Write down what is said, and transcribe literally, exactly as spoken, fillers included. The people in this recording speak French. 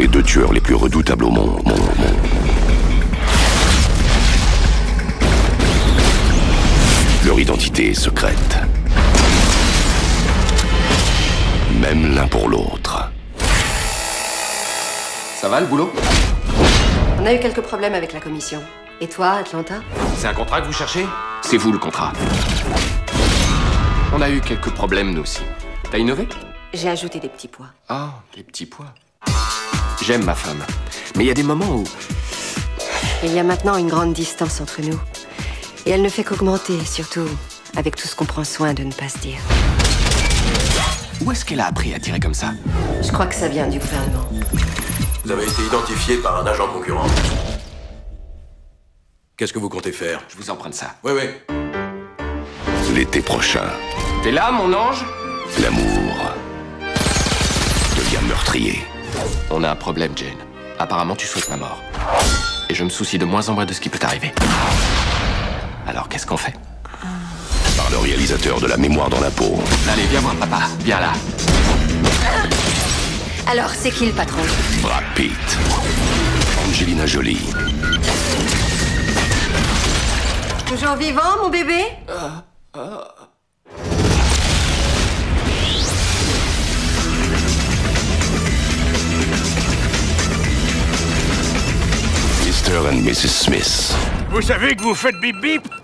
les deux tueurs les plus redoutables au monde. Mon, mon. Leur identité est secrète. Même l'un pour l'autre. Ça va, le boulot? On a eu quelques problèmes avec la commission. Et toi, Atlanta? C'est un contrat que vous cherchez? C'est vous, le contrat. On a eu quelques problèmes, nous aussi. T'as innové? J'ai ajouté des petits pois. Ah, des petits pois. J'aime ma femme. Mais il y a des moments où... Il y a maintenant une grande distance entre nous. Et elle ne fait qu'augmenter, surtout avec tout ce qu'on prend soin de ne pas se dire. Où est-ce qu'elle a appris à tirer comme ça? Je crois que ça vient du gouvernement. Vous avez été identifié par un agent concurrent. Qu'est-ce que vous comptez faire? Je vous emprunte ça. Oui, oui. L'été prochain. T'es là, mon ange? L'amour devient meurtrier. On a un problème, Jane. Apparemment, tu souhaites ma mort. Et je me soucie de moins en moins de ce qui peut t'arriver. Alors, qu'est-ce qu'on fait? Par le réalisateur de La mémoire dans la peau. Allez, viens voir papa. Viens là. Alors, c'est qui le patron? Brad Pitt. Angelina Jolie. Toujours vivant, mon bébé? Ah, ah. mister et missus Smith. Vous savez que vous faites bip bip?